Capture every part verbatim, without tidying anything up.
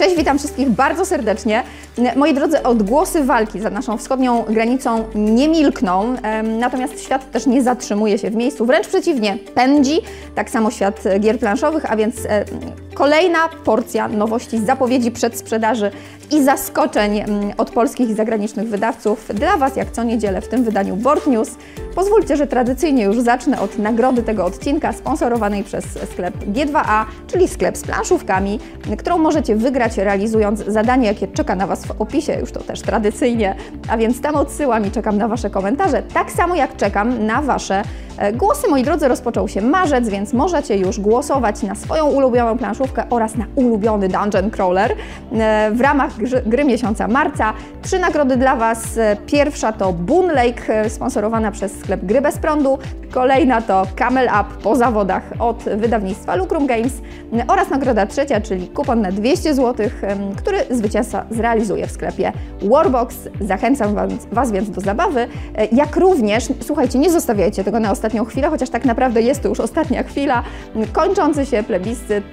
Cześć, witam wszystkich bardzo serdecznie. Moi drodzy, odgłosy walki za naszą wschodnią granicą nie milkną, natomiast świat też nie zatrzymuje się w miejscu, wręcz przeciwnie, pędzi, tak samo świat gier planszowych, a więc kolejna porcja nowości, zapowiedzi przedsprzedaży i zaskoczeń od polskich i zagranicznych wydawców dla Was jak co niedzielę w tym wydaniu Board News. Pozwólcie, że tradycyjnie już zacznę od nagrody tego odcinka sponsorowanej przez sklep G dwa A, czyli sklep z planszówkami, którą możecie wygrać realizując zadanie, jakie czeka na Was w opisie, już to też tradycyjnie, a więc tam odsyłam i czekam na Wasze komentarze, tak samo jak czekam na Wasze głosy. Moi drodzy, rozpoczął się marzec, więc możecie już głosować na swoją ulubioną planszówkę oraz na ulubiony dungeon crawler w ramach gry, gry miesiąca marca. Trzy nagrody dla Was. Pierwsza to Boon Lake, sponsorowana przez sklep Gry bez prądu. Kolejna to Camel Up po zawodach od wydawnictwa Lucrum Games oraz nagroda trzecia, czyli kupon na dwieście złotych, który zwycięzca zrealizuje w sklepie Warbox. Zachęcam was, was więc do zabawy, jak również, słuchajcie, nie zostawiajcie tego na ostatnią chwilę, chociaż tak naprawdę jest to już ostatnia chwila, kończący się plebiscyt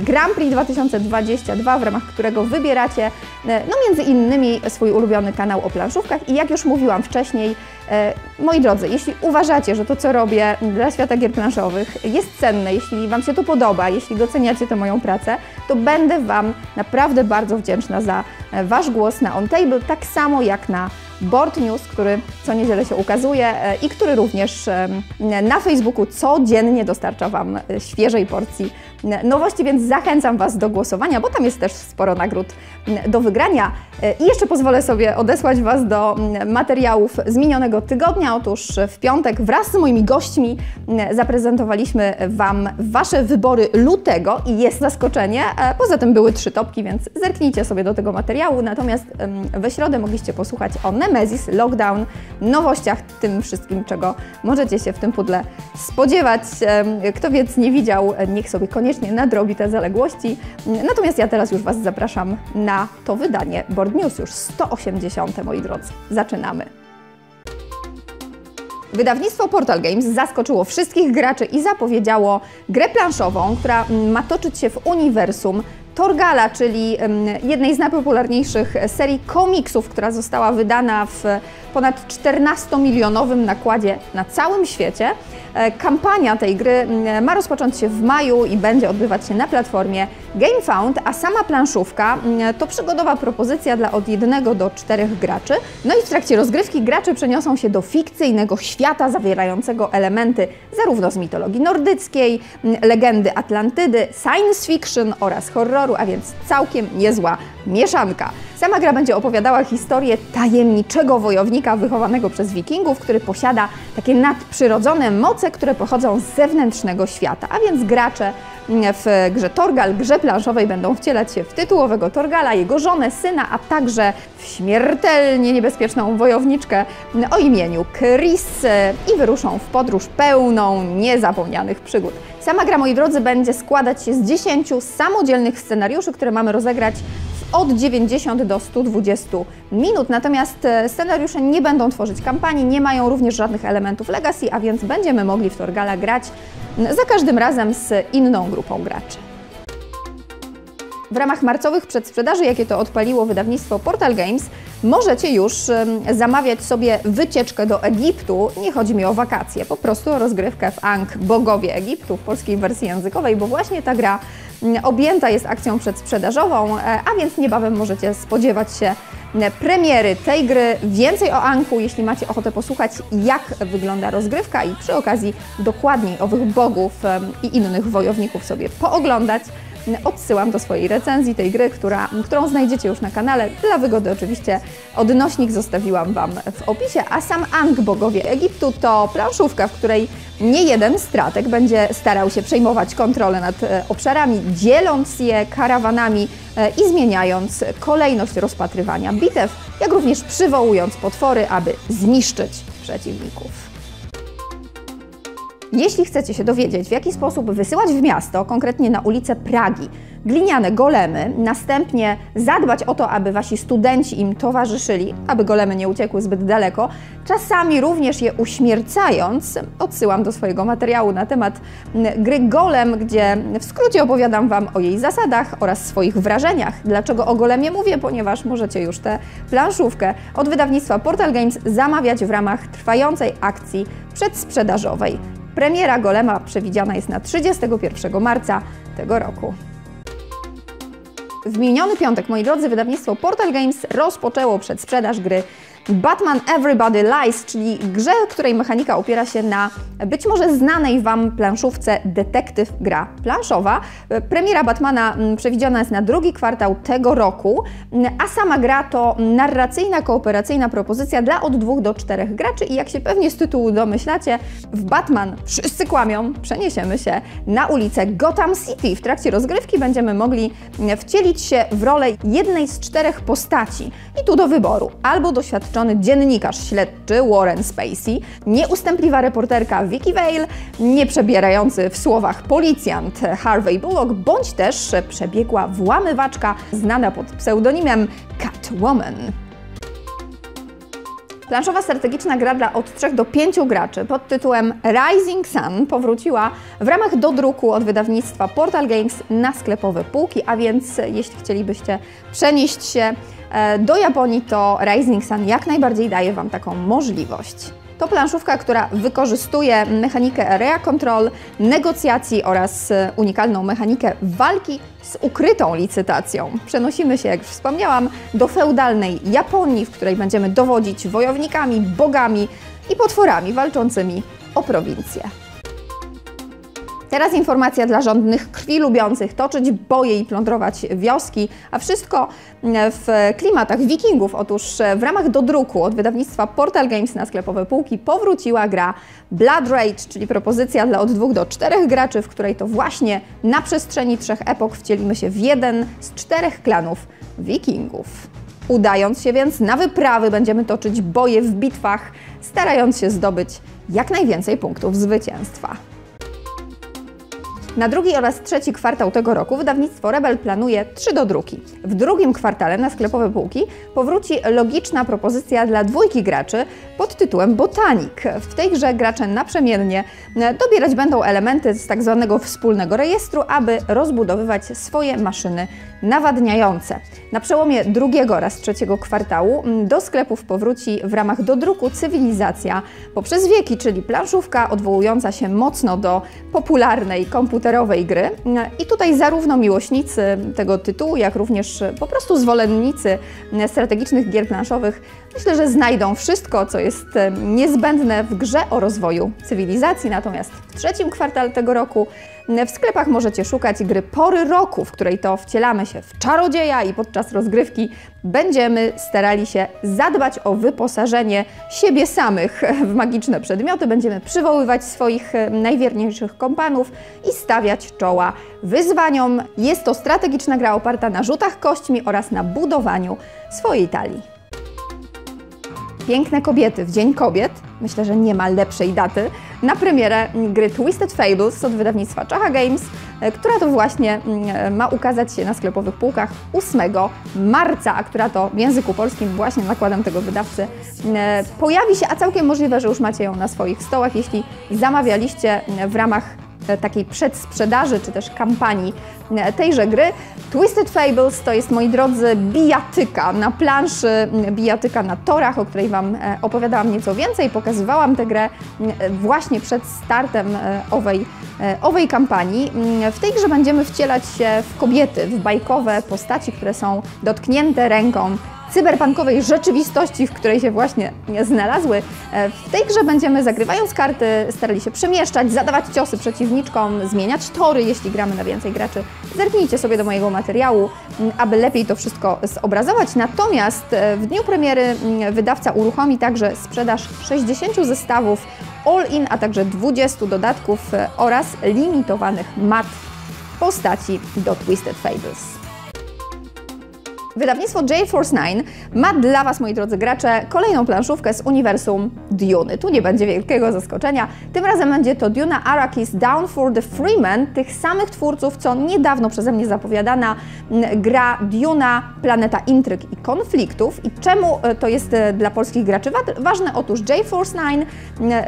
Grand Prix dwa tysiące dwudziesty drugi, w ramach którego wybieracie, no między innymi swój ulubiony kanał o planszówkach i jak już mówiłam wcześniej, moi drodzy, jeśli uważacie, że to, co robię dla świata gier planszowych jest cenne, jeśli Wam się to podoba, jeśli doceniacie tę moją pracę, to będę Wam naprawdę bardzo wdzięczna za Wasz głos na On Table, tak samo jak na Board News, który co niedzielę się ukazuje i który również na Facebooku codziennie dostarcza Wam świeżej porcji nowości, więc zachęcam Was do głosowania, bo tam jest też sporo nagród do wygrania. I jeszcze pozwolę sobie odesłać Was do materiałów z minionego tygodnia. Otóż w piątek wraz z moimi gośćmi zaprezentowaliśmy Wam Wasze wybory lutego i jest zaskoczenie. Poza tym były trzy topki, więc zerknijcie sobie do tego materiału. Natomiast we środę mogliście posłuchać o Nemezis, Lockdown, nowościach, tym wszystkim, czego możecie się w tym pudle spodziewać. Kto więc nie widział, niech sobie koniecznie nadrobi te zaległości. Natomiast ja teraz już Was zapraszam na to wydanie Board News, już sto osiemdziesiąte, moi drodzy. Zaczynamy. Wydawnictwo Portal Games zaskoczyło wszystkich graczy i zapowiedziało grę planszową, która ma toczyć się w uniwersum Thorgala, czyli jednej z najpopularniejszych serii komiksów, która została wydana w ponad czternastomilionowym nakładzie na całym świecie. Kampania tej gry ma rozpocząć się w maju i będzie odbywać się na platformie GameFound, a sama planszówka to przygodowa propozycja dla od jednego do czterech graczy. No i w trakcie rozgrywki gracze przeniosą się do fikcyjnego świata zawierającego elementy zarówno z mitologii nordyckiej, legendy Atlantydy, science fiction oraz horroru, a więc całkiem niezła mieszanka. Sama gra będzie opowiadała historię tajemniczego wojownika wychowanego przez wikingów, który posiada takie nadprzyrodzone moce, które pochodzą z zewnętrznego świata, a więc gracze w grze Thorgal, grze planszowej, będą wcielać się w tytułowego Thorgala, jego żonę, syna, a także w śmiertelnie niebezpieczną wojowniczkę o imieniu Chris i wyruszą w podróż pełną niezapomnianych przygód. Sama gra, moi drodzy, będzie składać się z dziesięciu samodzielnych scenariuszy, które mamy rozegrać od dziewięćdziesięciu do stu dwudziestu minut, natomiast scenariusze nie będą tworzyć kampanii, nie mają również żadnych elementów legacy, a więc będziemy mogli w Thorgala grać za każdym razem z inną grupą graczy. W ramach marcowych przedsprzedaży, jakie to odpaliło wydawnictwo Portal Games, możecie już zamawiać sobie wycieczkę do Egiptu. Nie chodzi mi o wakacje, po prostu o rozgrywkę w Ankh: Bogowie Egiptu w polskiej wersji językowej, bo właśnie ta gra objęta jest akcją przedsprzedażową, a więc niebawem możecie spodziewać się premiery tej gry. Więcej o Ankhu, jeśli macie ochotę posłuchać, jak wygląda rozgrywka i przy okazji dokładniej owych bogów i innych wojowników sobie pooglądać, odsyłam do swojej recenzji tej gry, która, którą znajdziecie już na kanale. Dla wygody oczywiście odnośnik zostawiłam Wam w opisie, a sam Ankh: Bogowie Egiptu to planszówka, w której nie jeden strateg będzie starał się przejmować kontrolę nad obszarami, dzieląc je karawanami i zmieniając kolejność rozpatrywania bitew, jak również przywołując potwory, aby zniszczyć przeciwników. Jeśli chcecie się dowiedzieć, w jaki sposób wysyłać w miasto, konkretnie na ulicę Pragi, gliniane golemy, następnie zadbać o to, aby wasi studenci im towarzyszyli, aby golemy nie uciekły zbyt daleko, czasami również je uśmiercając, odsyłam do swojego materiału na temat gry Golem, gdzie w skrócie opowiadam Wam o jej zasadach oraz swoich wrażeniach. Dlaczego o golemie mówię? Ponieważ możecie już tę planszówkę od wydawnictwa Portal Games zamawiać w ramach trwającej akcji przedsprzedażowej. Premiera Golema przewidziana jest na trzydziestego pierwszego marca tego roku. W miniony piątek, moi drodzy, wydawnictwo Portal Games rozpoczęło przedsprzedaż gry Batman Everybody Lies, czyli grze, której mechanika opiera się na być może znanej Wam planszówce Detektyw, gra planszowa. Premiera Batmana przewidziana jest na drugi kwartał tego roku, a sama gra to narracyjna, kooperacyjna propozycja dla od dwóch do czterech graczy i jak się pewnie z tytułu domyślacie, w Batman wszyscy kłamią, przeniesiemy się na ulicę Gotham City. W trakcie rozgrywki będziemy mogli wcielić się w rolę jednej z czterech postaci i tu do wyboru albo doświadczenia dziennikarz śledczy Warren Spacey, nieustępliwa reporterka Vicky Vale, nieprzebierający w słowach policjant Harvey Bullock, bądź też przebiegła włamywaczka znana pod pseudonimem Catwoman. Planszowa strategiczna gra dla od trzech do pięciu graczy pod tytułem Rising Sun powróciła w ramach dodruku od wydawnictwa Portal Games na sklepowe półki, a więc jeśli chcielibyście przenieść się do Japonii, to Rising Sun jak najbardziej daje Wam taką możliwość. To planszówka, która wykorzystuje mechanikę area control, negocjacji oraz unikalną mechanikę walki z ukrytą licytacją. Przenosimy się, jak już wspomniałam, do feudalnej Japonii, w której będziemy dowodzić wojownikami, bogami i potworami walczącymi o prowincję. Teraz informacja dla żądnych krwi lubiących toczyć boje i plądrować wioski, a wszystko w klimatach wikingów. Otóż w ramach dodruku od wydawnictwa Portal Games na sklepowe półki powróciła gra Blood Rage, czyli propozycja dla od dwóch do czterech graczy, w której to właśnie na przestrzeni trzech epok wcielimy się w jeden z czterech klanów wikingów. Udając się więc na wyprawy będziemy toczyć boje w bitwach, starając się zdobyć jak najwięcej punktów zwycięstwa. Na drugi oraz trzeci kwartał tego roku wydawnictwo Rebel planuje trzy dodruki. W drugim kwartale na sklepowe półki powróci logiczna propozycja dla dwójki graczy pod tytułem Botanik. W tej grze gracze naprzemiennie dobierać będą elementy z tak zwanego wspólnego rejestru, aby rozbudowywać swoje maszyny nawadniające. Na przełomie drugiego oraz trzeciego kwartału do sklepów powróci w ramach dodruku Cywilizacja poprzez wieki, czyli planszówka odwołująca się mocno do popularnej komputerowej gry. I tutaj zarówno miłośnicy tego tytułu, jak również po prostu zwolennicy strategicznych gier planszowych myślę, że znajdą wszystko, co jest niezbędne w grze o rozwoju cywilizacji. Natomiast w trzecim kwartale tego roku w sklepach możecie szukać gry Pory Roku, w której to wcielamy się w czarodzieja i podczas rozgrywki będziemy starali się zadbać o wyposażenie siebie samych w magiczne przedmioty, będziemy przywoływać swoich najwierniejszych kompanów i stawiać czoła wyzwaniom. Jest to strategiczna gra oparta na rzutach kośćmi oraz na budowaniu swojej talii. Piękne kobiety w Dzień Kobiet, myślę, że nie ma lepszej daty, na premierę gry Twisted Fables od wydawnictwa G dwa A Games, która to właśnie ma ukazać się na sklepowych półkach ósmego marca, a która to w języku polskim właśnie nakładem tego wydawcy pojawi się, a całkiem możliwe, że już macie ją na swoich stołach, jeśli zamawialiście w ramach takiej przedsprzedaży czy też kampanii tejże gry. Twisted Fables to jest, moi drodzy, bijatyka na planszy, bijatyka na torach, o której Wam opowiadałam nieco więcej. Pokazywałam tę grę właśnie przed startem owej, owej kampanii. W tej grze będziemy wcielać się w kobiety, w bajkowe postaci, które są dotknięte ręką cyberpunkowej rzeczywistości, w której się właśnie znalazły. W tej grze będziemy, zagrywając karty, starali się przemieszczać, zadawać ciosy przeciwniczkom, zmieniać tory, jeśli gramy na więcej graczy. Zerknijcie sobie do mojego materiału, aby lepiej to wszystko zobrazować. Natomiast w dniu premiery wydawca uruchomi także sprzedaż sześćdziesięciu zestawów all-in, a także dwudziestu dodatków oraz limitowanych mat postaci do Twisted Fables. Wydawnictwo J Force nine ma dla Was, moi drodzy gracze, kolejną planszówkę z uniwersum Duny. Tu nie będzie wielkiego zaskoczenia. Tym razem będzie to Duna Arakis Down for the Freeman, tych samych twórców, co niedawno przeze mnie zapowiadana gra Duna, Planeta Intryg i Konfliktów. I czemu to jest dla polskich graczy ważne? Otóż J Force nine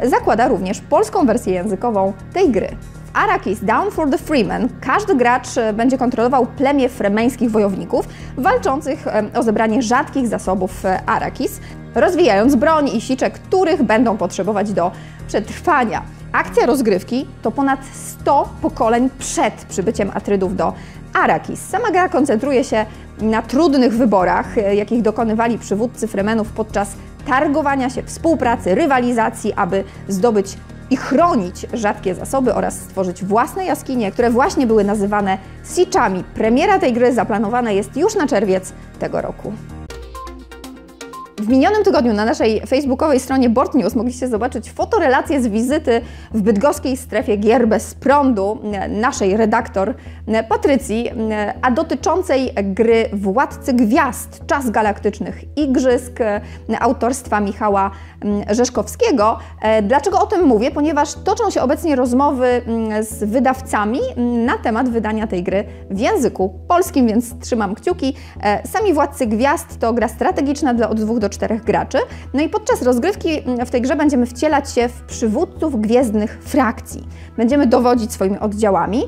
zakłada również polską wersję językową tej gry. Arakis Down for the Freeman. Każdy gracz będzie kontrolował plemię fremeńskich wojowników walczących o zebranie rzadkich zasobów Arakis, rozwijając broń i sicze, których będą potrzebować do przetrwania. Akcja rozgrywki to ponad sto pokoleń przed przybyciem Atrydów do Arakis. Sama gra koncentruje się na trudnych wyborach, jakich dokonywali przywódcy Fremenów podczas targowania się, współpracy, rywalizacji, aby zdobyć i chronić rzadkie zasoby oraz stworzyć własne jaskinie, które właśnie były nazywane siczami. Premiera tej gry zaplanowana jest już na czerwiec tego roku. W minionym tygodniu na naszej facebookowej stronie Board News mogliście zobaczyć fotorelację z wizyty w bydgoskiej strefie gier bez prądu naszej redaktor Patrycji, a dotyczącej gry Władcy Gwiazd, Czas Galaktycznych Igrzysk autorstwa Michała Rzeszkowskiego. Dlaczego o tym mówię? Ponieważ toczą się obecnie rozmowy z wydawcami na temat wydania tej gry w języku polskim, więc trzymam kciuki. Sami Władcy Gwiazd to gra strategiczna dla od dwóch do czterech graczy. No i podczas rozgrywki w tej grze będziemy wcielać się w przywódców gwiezdnych frakcji. Będziemy dowodzić swoimi oddziałami.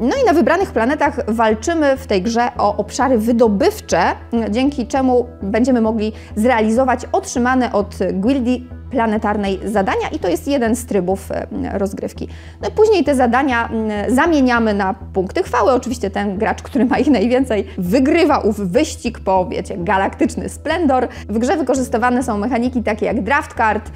No i na wybranych planetach walczymy w tej grze o obszary wydobywcze, dzięki czemu będziemy mogli zrealizować otrzymane od Gwildii Planetarnej zadania i to jest jeden z trybów rozgrywki. No i później te zadania zamieniamy na punkty chwały. Oczywiście ten gracz, który ma ich najwięcej, wygrywa ów wyścig po, wiecie, galaktyczny splendor. W grze wykorzystywane są mechaniki takie jak draft card,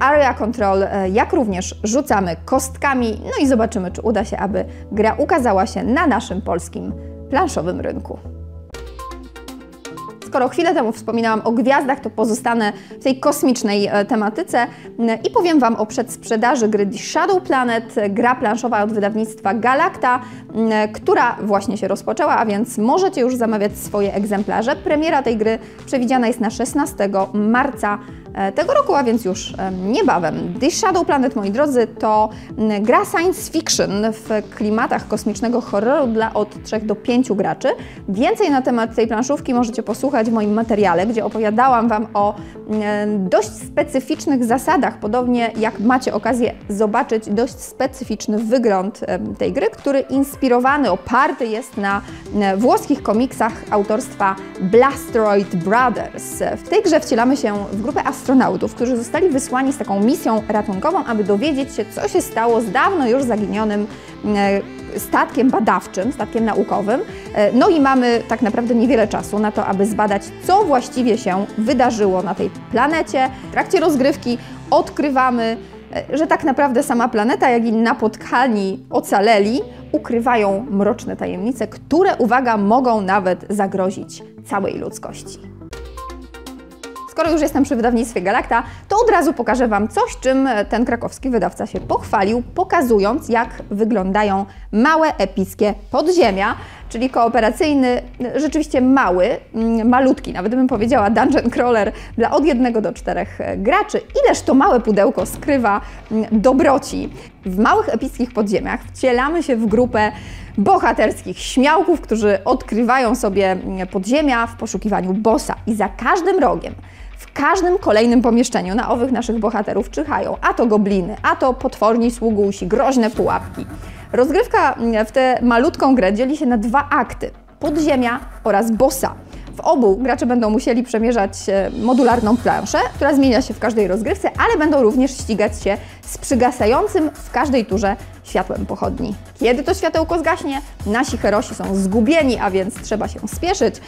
area control, jak również rzucamy kostkami. No i zobaczymy, czy uda się, aby gra ukazała się na naszym polskim planszowym rynku. Skoro chwilę temu wspominałam o gwiazdach, to pozostanę w tej kosmicznej tematyce i powiem Wam o przedsprzedaży gry Shadow Planet, gra planszowa od wydawnictwa Galakta, która właśnie się rozpoczęła, a więc możecie już zamawiać swoje egzemplarze. Premiera tej gry przewidziana jest na szesnastego marca tego roku, a więc już niebawem. The Shadow Planet, moi drodzy, to gra science fiction w klimatach kosmicznego horroru dla od trzech do pięciu graczy. Więcej na temat tej planszówki możecie posłuchać w moim materiale, gdzie opowiadałam Wam o dość specyficznych zasadach, podobnie jak macie okazję zobaczyć dość specyficzny wygląd tej gry, który inspirowany, oparty jest na włoskich komiksach autorstwa Blasteroid Brothers. W tej grze wcielamy się w grupę astronautów, którzy zostali wysłani z taką misją ratunkową, aby dowiedzieć się, co się stało z dawno już zaginionym statkiem badawczym, statkiem naukowym. No i mamy tak naprawdę niewiele czasu na to, aby zbadać, co właściwie się wydarzyło na tej planecie. W trakcie rozgrywki odkrywamy, że tak naprawdę sama planeta, jak i napotkani ocaleli, ukrywają mroczne tajemnice, które, uwaga, mogą nawet zagrozić całej ludzkości. Skoro już jestem przy wydawnictwie Galakta, to od razu pokażę Wam coś, czym ten krakowski wydawca się pochwalił, pokazując, jak wyglądają małe, epickie podziemia, czyli kooperacyjny, rzeczywiście mały, malutki, nawet bym powiedziała dungeon crawler dla od jednego do czterech graczy. Ileż to małe pudełko skrywa dobroci. W małych, epickich podziemiach wcielamy się w grupę bohaterskich śmiałków, którzy odkrywają sobie podziemia w poszukiwaniu bossa i za każdym rogiem, w każdym kolejnym pomieszczeniu na owych naszych bohaterów czyhają a to gobliny, a to potworni sługusi, groźne pułapki. Rozgrywka w tę malutką grę dzieli się na dwa akty: podziemia oraz bossa. W obu gracze będą musieli przemierzać modularną planszę, która zmienia się w każdej rozgrywce, ale będą również ścigać się z przygasającym w każdej turze światłem pochodni. Kiedy to światełko zgaśnie, nasi herosi są zgubieni, a więc trzeba się spieszyć.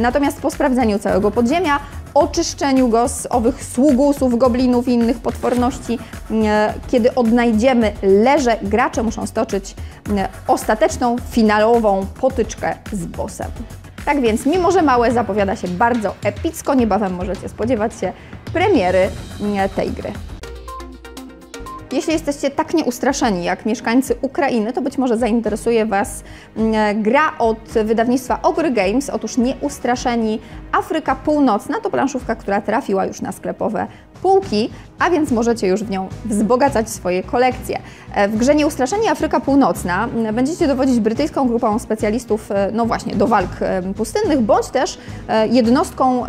Natomiast po sprawdzeniu całego podziemia, oczyszczeniu go z owych sługusów, goblinów i innych potworności, kiedy odnajdziemy leże, gracze muszą stoczyć ostateczną, finalową potyczkę z bossem. Tak więc, mimo że małe, zapowiada się bardzo epicko, niebawem możecie spodziewać się premiery tej gry. Jeśli jesteście tak nieustraszeni jak mieszkańcy Ukrainy, to być może zainteresuje Was gra od wydawnictwa Ogry Games. Otóż Nieustraszeni Afryka Północna to planszówka, która trafiła już na sklepowe półki, a więc możecie już w nią wzbogacać swoje kolekcje. W grze Nieustraszeni Afryka Północna będziecie dowodzić brytyjską grupą specjalistów, no właśnie, do walk pustynnych, bądź też jednostką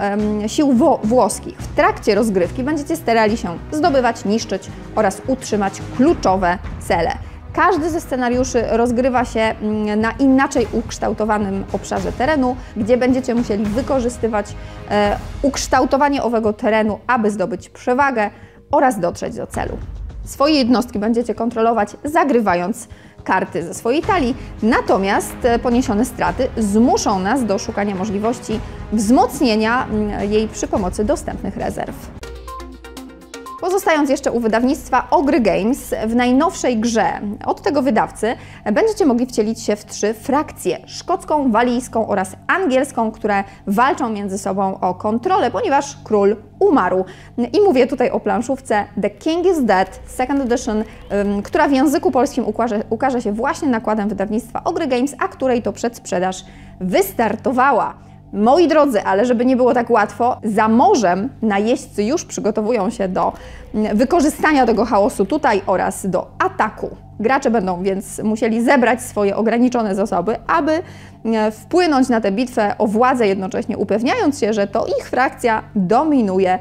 sił włoskich. W trakcie rozgrywki będziecie starali się zdobywać, niszczyć oraz utrzymać kluczowe cele. Każdy ze scenariuszy rozgrywa się na inaczej ukształtowanym obszarze terenu, gdzie będziecie musieli wykorzystywać e, ukształtowanie owego terenu, aby zdobyć przewagę oraz dotrzeć do celu. Swoje jednostki będziecie kontrolować, zagrywając karty ze swojej talii, natomiast poniesione straty zmuszą nas do szukania możliwości wzmocnienia jej przy pomocy dostępnych rezerw. Pozostając jeszcze u wydawnictwa Ogry Games, w najnowszej grze od tego wydawcy będziecie mogli wcielić się w trzy frakcje – szkocką, walijską oraz angielską, które walczą między sobą o kontrolę, ponieważ król umarł. I mówię tutaj o planszówce The King is Dead Second Edition, która w języku polskim ukaże, ukaże się właśnie nakładem wydawnictwa Ogry Games, a której to przedsprzedaż wystartowała. Moi drodzy, ale żeby nie było tak łatwo, za morzem najeźdźcy już przygotowują się do wykorzystania tego chaosu tutaj oraz do ataku. Gracze będą więc musieli zebrać swoje ograniczone zasoby, aby wpłynąć na tę bitwę o władzę, jednocześnie upewniając się, że to ich frakcja dominuje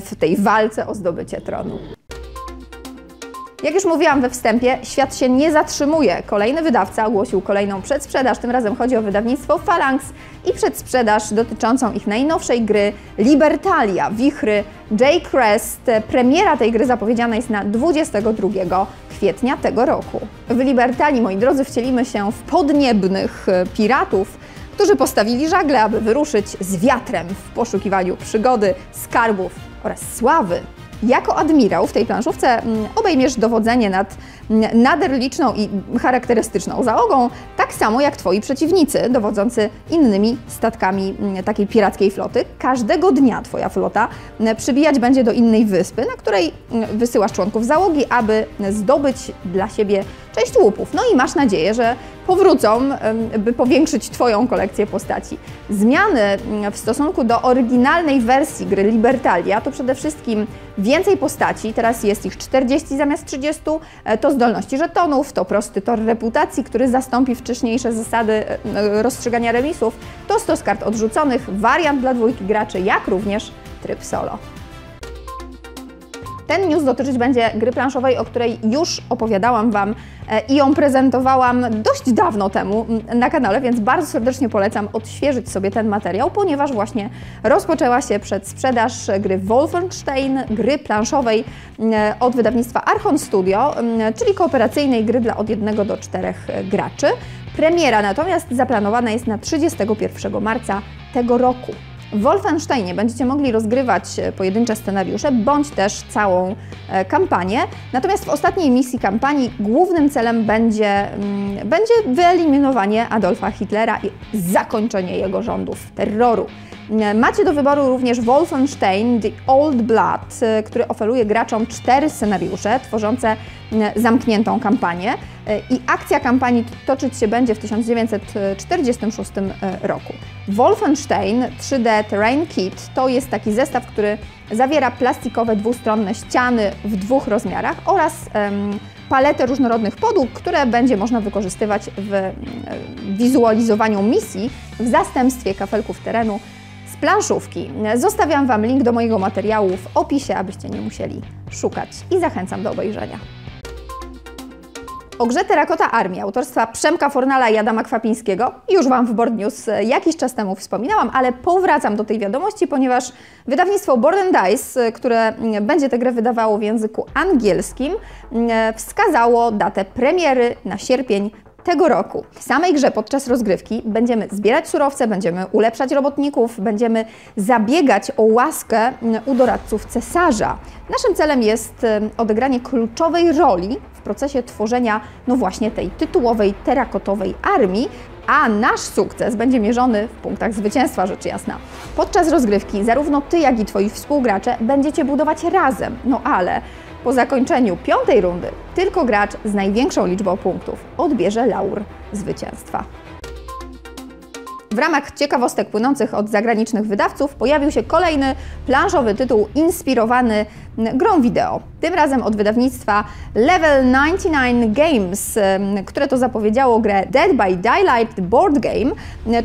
w tej walce o zdobycie tronu. Jak już mówiłam we wstępie, świat się nie zatrzymuje. Kolejny wydawca ogłosił kolejną przedsprzedaż, tym razem chodzi o wydawnictwo Phalanx i przedsprzedaż dotyczącą ich najnowszej gry Libertalia, Wichry J-Crest. Premiera tej gry zapowiedziana jest na dwudziestego drugiego kwietnia tego roku. W Libertalii, moi drodzy, wcielimy się w podniebnych piratów, którzy postawili żagle, aby wyruszyć z wiatrem w poszukiwaniu przygody, skarbów oraz sławy. Jako admirał w tej planszówce obejmiesz dowodzenie nad nader liczną i charakterystyczną załogą, tak samo jak Twoi przeciwnicy dowodzący innymi statkami takiej pirackiej floty. Każdego dnia Twoja flota przybijać będzie do innej wyspy, na której wysyłasz członków załogi, aby zdobyć dla siebie część łupów. No i masz nadzieję, że powrócą, by powiększyć Twoją kolekcję postaci. Zmiany w stosunku do oryginalnej wersji gry Libertalia to przede wszystkim więcej postaci, teraz jest ich czterdzieści zamiast trzydziestu, to zdolności żetonów, to prosty tor reputacji, który zastąpi wcześniejsze zasady rozstrzygania remisów, to stos kart odrzuconych, wariant dla dwójki graczy, jak również tryb solo. Ten news dotyczyć będzie gry planszowej, o której już opowiadałam Wam i ją prezentowałam dość dawno temu na kanale, więc bardzo serdecznie polecam odświeżyć sobie ten materiał, ponieważ właśnie rozpoczęła się przedsprzedaż gry Wolfenstein, gry planszowej od wydawnictwa Archon Studio, czyli kooperacyjnej gry dla od jednego do czterech graczy. Premiera natomiast zaplanowana jest na trzydziestego pierwszego marca tego roku. W Wolfensteinie będziecie mogli rozgrywać pojedyncze scenariusze, bądź też całą kampanię. Natomiast w ostatniej misji kampanii głównym celem będzie, będzie wyeliminowanie Adolfa Hitlera i zakończenie jego rządów terroru. Macie do wyboru również Wolfenstein The Old Blood, który oferuje graczom cztery scenariusze tworzące zamkniętą kampanię i akcja kampanii toczyć się będzie w tysiąc dziewięćset czterdziestym szóstym roku. Wolfenstein trzy D Terrain Kit to jest taki zestaw, który zawiera plastikowe dwustronne ściany w dwóch rozmiarach oraz um, paletę różnorodnych podłóg, które będzie można wykorzystywać w wizualizowaniu misji w zastępstwie kafelków terenu z planszówki. Zostawiam Wam link do mojego materiału w opisie, abyście nie musieli szukać i zachęcam do obejrzenia. O grze Terrakota Armii autorstwa Przemka Fornala i Adama Kwapińskiego już Wam w Board News jakiś czas temu wspominałam, ale powracam do tej wiadomości, ponieważ wydawnictwo Board Dice, które będzie tę grę wydawało w języku angielskim, wskazało datę premiery na sierpień tego roku. W samej grze podczas rozgrywki będziemy zbierać surowce, będziemy ulepszać robotników, będziemy zabiegać o łaskę u doradców cesarza. Naszym celem jest odegranie kluczowej roli w procesie tworzenia, no właśnie, tej tytułowej terrakotowej armii, a nasz sukces będzie mierzony w punktach zwycięstwa, rzecz jasna. Podczas rozgrywki zarówno Ty, jak i Twoi współgracze będziecie budować razem, no ale Po zakończeniu piątej rundy tylko gracz z największą liczbą punktów odbierze laur zwycięstwa. W ramach ciekawostek płynących od zagranicznych wydawców pojawił się kolejny planszowy tytuł inspirowany grą wideo. Tym razem od wydawnictwa Level dziewięćdziesiąt dziewięć Games, które to zapowiedziało grę Dead by Daylight Board Game,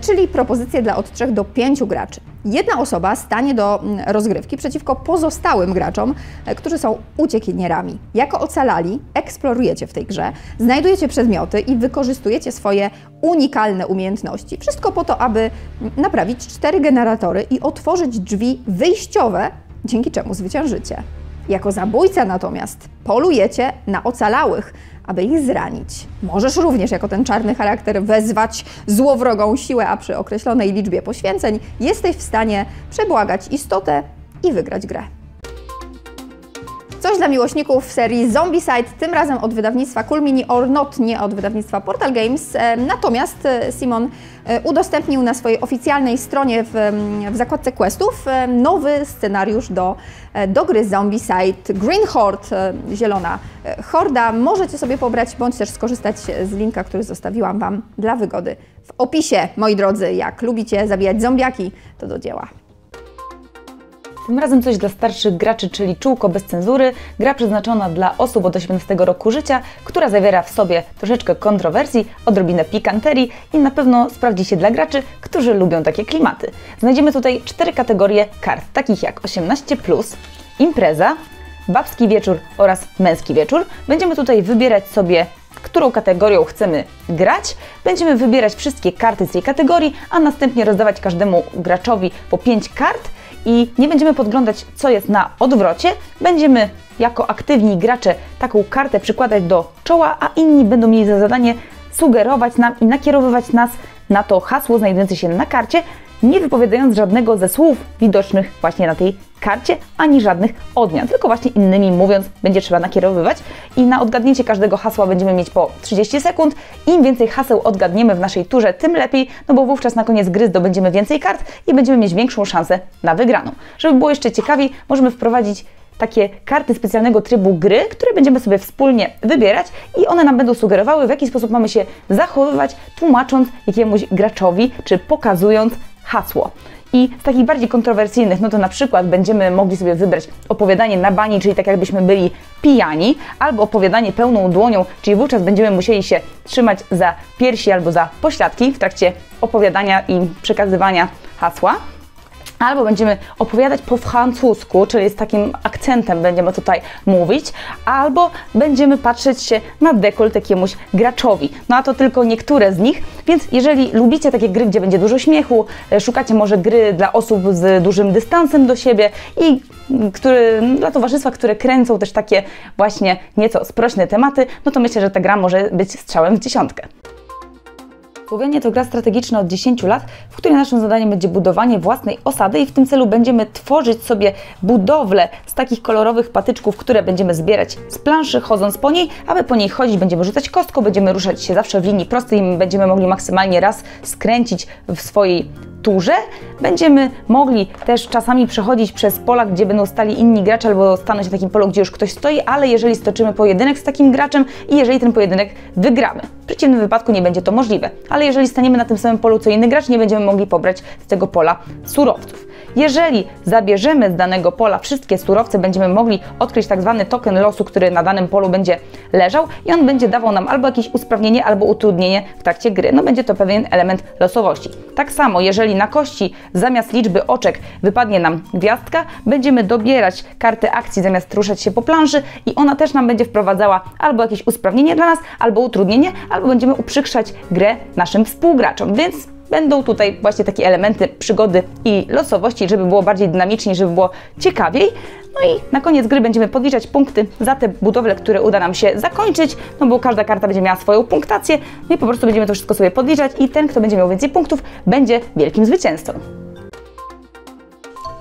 czyli propozycję dla od trzech do pięciu graczy. Jedna osoba stanie do rozgrywki przeciwko pozostałym graczom, którzy są uciekinierami. Jako ocalali eksplorujecie w tej grze, znajdujecie przedmioty i wykorzystujecie swoje unikalne umiejętności. Wszystko po to, aby naprawić cztery generatory i otworzyć drzwi wyjściowe, dzięki czemu zwyciężycie. Jako zabójca natomiast polujecie na ocalałych, aby ich zranić. Możesz również jako ten czarny charakter wezwać złowrogą siłę, a przy określonej liczbie poświęceń jesteś w stanie przebłagać istotę i wygrać grę. Coś dla miłośników serii Zombicide, tym razem od wydawnictwa Cool Mini or Not, nie od wydawnictwa Portal Games. Natomiast Simon udostępnił na swojej oficjalnej stronie w, w zakładce questów nowy scenariusz do, do gry Zombicide Green Horde, zielona horda. Możecie sobie pobrać bądź też skorzystać z linka, który zostawiłam Wam dla wygody w opisie. Moi drodzy, jak lubicie zabijać zombiaki, to do dzieła. Tym razem coś dla starszych graczy, czyli Czółko bez cenzury, gra przeznaczona dla osób od osiemnastego roku życia, która zawiera w sobie troszeczkę kontrowersji, odrobinę pikanterii i na pewno sprawdzi się dla graczy, którzy lubią takie klimaty. Znajdziemy tutaj cztery kategorie kart, takich jak osiemnaście plus, impreza, babski wieczór oraz męski wieczór. Będziemy tutaj wybierać sobie, którą kategorią chcemy grać. Będziemy wybierać wszystkie karty z tej kategorii, a następnie rozdawać każdemu graczowi po pięć kart. I nie będziemy podglądać, co jest na odwrocie. Będziemy jako aktywni gracze taką kartę przykładać do czoła, a inni będą mieli za zadanie sugerować nam i nakierowywać nas na to hasło znajdujące się na karcie, nie wypowiadając żadnego ze słów widocznych właśnie na tej karcie, ani żadnych odmian, tylko właśnie innymi mówiąc będzie trzeba nakierowywać. I na odgadnięcie każdego hasła będziemy mieć po trzydzieści sekund. Im więcej haseł odgadniemy w naszej turze, tym lepiej, no bo wówczas na koniec gry zdobędziemy więcej kart i będziemy mieć większą szansę na wygraną. Żeby było jeszcze ciekawiej, możemy wprowadzić takie karty specjalnego trybu gry, które będziemy sobie wspólnie wybierać i one nam będą sugerowały, w jaki sposób mamy się zachowywać, tłumacząc jakiemuś graczowi, czy pokazując hasło. I z takich bardziej kontrowersyjnych, no to na przykład będziemy mogli sobie wybrać opowiadanie na bani, czyli tak jakbyśmy byli pijani, albo opowiadanie pełną dłonią, czyli wówczas będziemy musieli się trzymać za piersi albo za pośladki w trakcie opowiadania i przekazywania hasła. Albo będziemy opowiadać po francusku, czyli z takim akcentem będziemy tutaj mówić, albo będziemy patrzeć się na dekolt jakiemuś graczowi. No a to tylko niektóre z nich, więc jeżeli lubicie takie gry, gdzie będzie dużo śmiechu, szukacie może gry dla osób z dużym dystansem do siebie i który, dla towarzystwa, które kręcą też takie właśnie nieco sprośne tematy, no to myślę, że ta gra może być strzałem w dziesiątkę. Słowianie to gra strategiczna od dziesięciu lat, w której naszym zadaniem będzie budowanie własnej osady i w tym celu będziemy tworzyć sobie budowlę z takich kolorowych patyczków, które będziemy zbierać z planszy, chodząc po niej. Aby po niej chodzić, będziemy rzucać kostką, będziemy ruszać się zawsze w linii prostej i będziemy mogli maksymalnie raz skręcić w swojej turze. Będziemy mogli też czasami przechodzić przez pola, gdzie będą stali inni gracze, albo stanąć na takim polu, gdzie już ktoś stoi, ale jeżeli stoczymy pojedynek z takim graczem i jeżeli ten pojedynek wygramy. W przeciwnym wypadku nie będzie to możliwe, ale jeżeli staniemy na tym samym polu co inny gracz, nie będziemy mogli pobrać z tego pola surowców. Jeżeli zabierzemy z danego pola wszystkie surowce, będziemy mogli odkryć tak zwany token losu, który na danym polu będzie leżał i on będzie dawał nam albo jakieś usprawnienie, albo utrudnienie w trakcie gry. No będzie to pewien element losowości. Tak samo, jeżeli na kości zamiast liczby oczek wypadnie nam gwiazdka, będziemy dobierać kartę akcji zamiast ruszać się po planszy i ona też nam będzie wprowadzała albo jakieś usprawnienie dla nas, albo utrudnienie, albo będziemy uprzykrzać grę naszym współgraczom, więc będą tutaj właśnie takie elementy przygody i losowości, żeby było bardziej dynamicznie, żeby było ciekawiej. No i na koniec gry będziemy podliczać punkty za te budowle, które uda nam się zakończyć, no bo każda karta będzie miała swoją punktację, no i po prostu będziemy to wszystko sobie podliczać i ten, kto będzie miał więcej punktów, będzie wielkim zwycięzcą.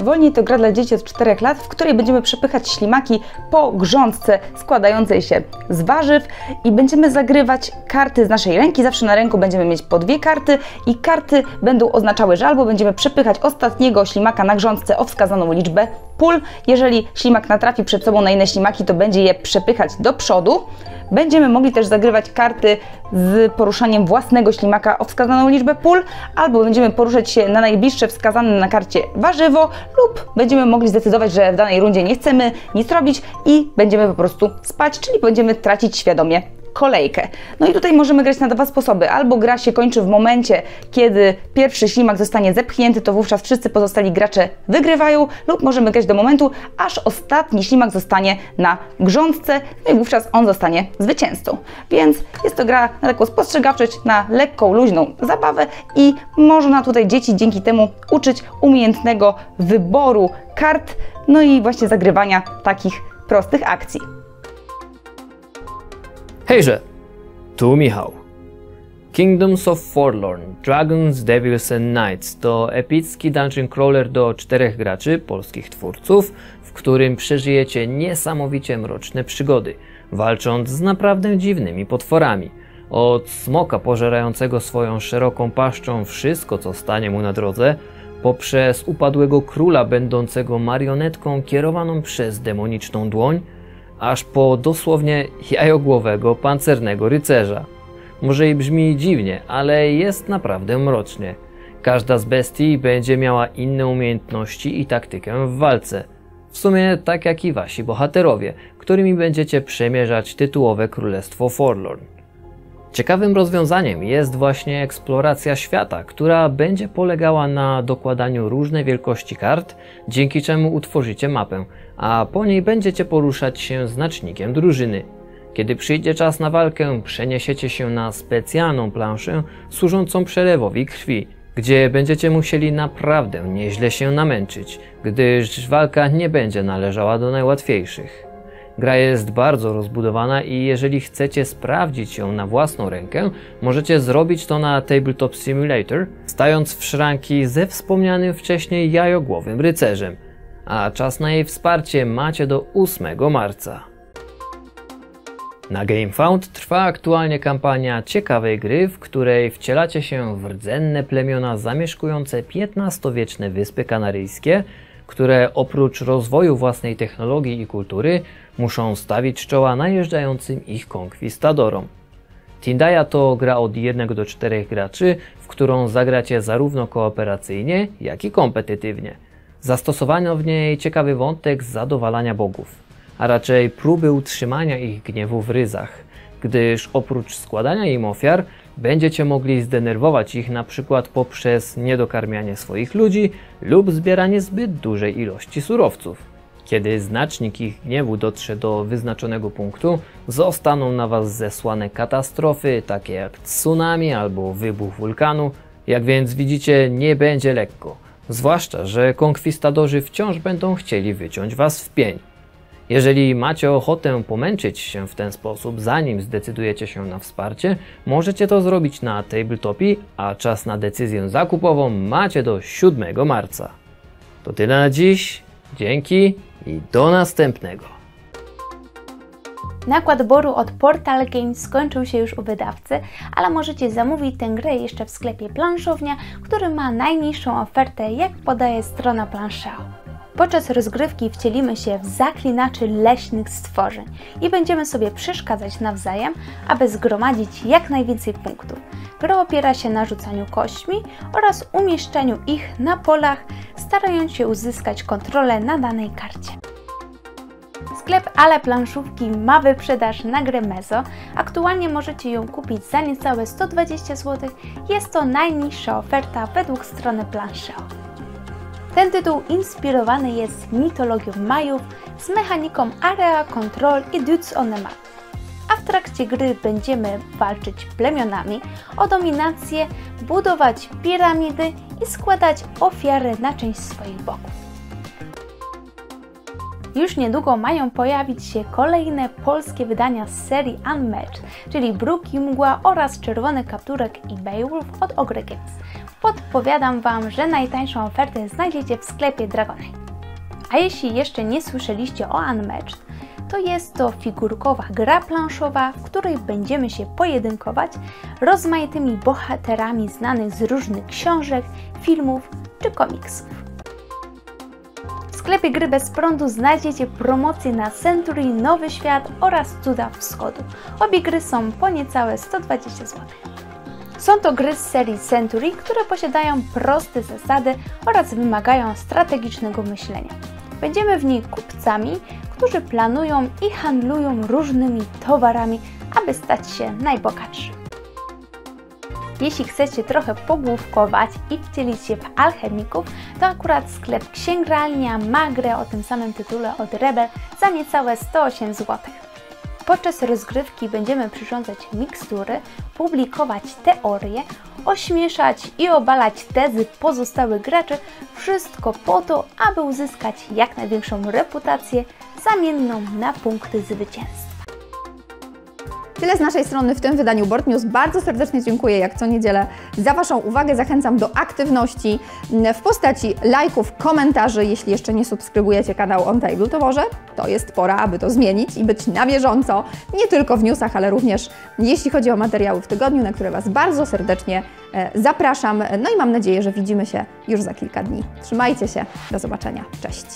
Wolniej to gra dla dzieci od czterech lat, w której będziemy przepychać ślimaki po grządce składającej się z warzyw i będziemy zagrywać karty z naszej ręki. Zawsze na ręku będziemy mieć po dwie karty i karty będą oznaczały, że albo będziemy przepychać ostatniego ślimaka na grządce o wskazaną liczbę pól. Jeżeli ślimak natrafi przed sobą na inne ślimaki, to będzie je przepychać do przodu. Będziemy mogli też zagrywać karty z poruszaniem własnego ślimaka o wskazaną liczbę pól, albo będziemy poruszać się na najbliższe wskazane na karcie warzywo, lub będziemy mogli zdecydować, że w danej rundzie nie chcemy nic robić i będziemy po prostu spać, czyli będziemy tracić świadomie kolejkę. No i tutaj możemy grać na dwa sposoby. Albo gra się kończy w momencie, kiedy pierwszy ślimak zostanie zepchnięty, to wówczas wszyscy pozostali gracze wygrywają, lub możemy grać do momentu, aż ostatni ślimak zostanie na grządce, no i wówczas on zostanie zwycięzcą. Więc jest to gra na taką spostrzegawczość, na lekką, luźną zabawę i można tutaj dzieci dzięki temu uczyć umiejętnego wyboru kart, no i właśnie zagrywania takich prostych akcji. Hejże, tu Michał. Kingdoms of Forlorn, Dragons, Devils and Knights to epicki dungeon crawler do czterech graczy, polskich twórców, w którym przeżyjecie niesamowicie mroczne przygody, walcząc z naprawdę dziwnymi potworami. Od smoka pożerającego swoją szeroką paszczą wszystko, co stanie mu na drodze, poprzez upadłego króla będącego marionetką kierowaną przez demoniczną dłoń, aż po dosłownie jajogłowego, pancernego rycerza. Może i brzmi dziwnie, ale jest naprawdę mrocznie. Każda z bestii będzie miała inne umiejętności i taktykę w walce. W sumie tak jak i wasi bohaterowie, którymi będziecie przemierzać tytułowe Królestwo Forlorn. Ciekawym rozwiązaniem jest właśnie eksploracja świata, która będzie polegała na dokładaniu różnej wielkości kart, dzięki czemu utworzycie mapę, a po niej będziecie poruszać się znacznikiem drużyny. Kiedy przyjdzie czas na walkę, przeniesiecie się na specjalną planszę służącą przelewowi krwi, gdzie będziecie musieli naprawdę nieźle się namęczyć, gdyż walka nie będzie należała do najłatwiejszych. Gra jest bardzo rozbudowana i jeżeli chcecie sprawdzić ją na własną rękę, możecie zrobić to na Tabletop Simulator, stając w szranki ze wspomnianym wcześniej jajogłowym rycerzem. A czas na jej wsparcie macie do ósmego marca. Na GameFound trwa aktualnie kampania ciekawej gry, w której wcielacie się w rdzenne plemiona zamieszkujące piętnastowieczne Wyspy Kanaryjskie, które oprócz rozwoju własnej technologii i kultury muszą stawić czoła najeżdżającym ich konkwistadorom. Tindaya to gra od jednego do czterech graczy, w którą zagracie zarówno kooperacyjnie, jak i kompetytywnie. Zastosowano w niej ciekawy wątek zadowalania bogów, a raczej próby utrzymania ich gniewu w ryzach, gdyż oprócz składania im ofiar, będziecie mogli zdenerwować ich na przykład poprzez niedokarmianie swoich ludzi lub zbieranie zbyt dużej ilości surowców. Kiedy znacznik ich gniewu dotrze do wyznaczonego punktu, zostaną na was zesłane katastrofy, takie jak tsunami albo wybuch wulkanu. Jak więc widzicie, nie będzie lekko, zwłaszcza że konkwistadorzy wciąż będą chcieli wyciąć was w pień. Jeżeli macie ochotę pomęczyć się w ten sposób, zanim zdecydujecie się na wsparcie, możecie to zrobić na Tabletopie, a czas na decyzję zakupową macie do siódmego marca. To tyle na dziś, dzięki i do następnego. Nakład boru od Portal Games skończył się już u wydawcy, ale możecie zamówić tę grę jeszcze w sklepie Planszownia, który ma najniższą ofertę, jak podaje strona Planszeo. Podczas rozgrywki wcielimy się w zaklinaczy leśnych stworzeń i będziemy sobie przeszkadzać nawzajem, aby zgromadzić jak najwięcej punktów. Gra opiera się na rzucaniu kośćmi oraz umieszczeniu ich na polach, starając się uzyskać kontrolę na danej karcie. Sklep Ale Planszówki ma wyprzedaż na grę Mezo. Aktualnie możecie ją kupić za niecałe sto dwadzieścia złotych. Jest to najniższa oferta według strony Planszeo. Ten tytuł inspirowany jest mitologią Majów z mechaniką Area Control i Dudes on the Map. A w trakcie gry będziemy walczyć plemionami o dominację, budować piramidy i składać ofiary na część swoich bogów. Już niedługo mają pojawić się kolejne polskie wydania z serii Unmatched, czyli Bruk i Mgła oraz Czerwony Kapturek i Beowulf od Ogry Games. Podpowiadam Wam, że najtańszą ofertę znajdziecie w sklepie Dragonite. A jeśli jeszcze nie słyszeliście o Unmatched, to jest to figurkowa gra planszowa, w której będziemy się pojedynkować rozmaitymi bohaterami znanych z różnych książek, filmów czy komiksów. sklepie Gry bez prądu znajdziecie promocje na Century, Nowy Świat oraz Cuda Wschodu. Obie gry są po niecałe sto dwadzieścia złotych. Są to gry z serii Century, które posiadają proste zasady oraz wymagają strategicznego myślenia. Będziemy w niej kupcami, którzy planują i handlują różnymi towarami, aby stać się najbogatszy. Jeśli chcecie trochę pogłówkować i wcielić się w alchemików, to akurat sklep Księgarnia ma grę o tym samym tytule od Rebel za niecałe sto osiem złotych. Podczas rozgrywki będziemy przyrządzać mikstury, publikować teorie, ośmieszać i obalać tezy pozostałych graczy, wszystko po to, aby uzyskać jak największą reputację zamienną na punkty zwycięstwa. Tyle z naszej strony w tym wydaniu Board News. Bardzo serdecznie dziękuję jak co niedzielę za Waszą uwagę. Zachęcam do aktywności w postaci lajków, komentarzy. Jeśli jeszcze nie subskrybujecie kanału On Table, to może to jest pora, aby to zmienić i być na bieżąco. Nie tylko w newsach, ale również jeśli chodzi o materiały w tygodniu, na które Was bardzo serdecznie zapraszam. No i mam nadzieję, że widzimy się już za kilka dni. Trzymajcie się, do zobaczenia. Cześć!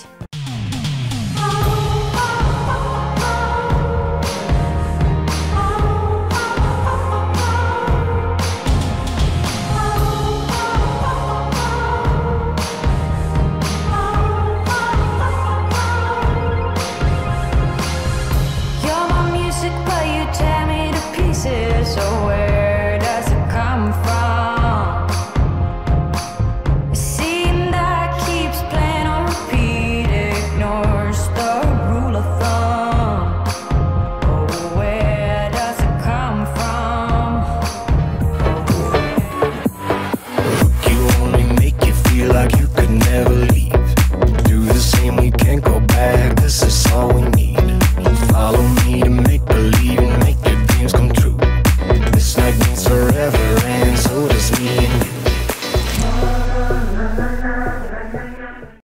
Never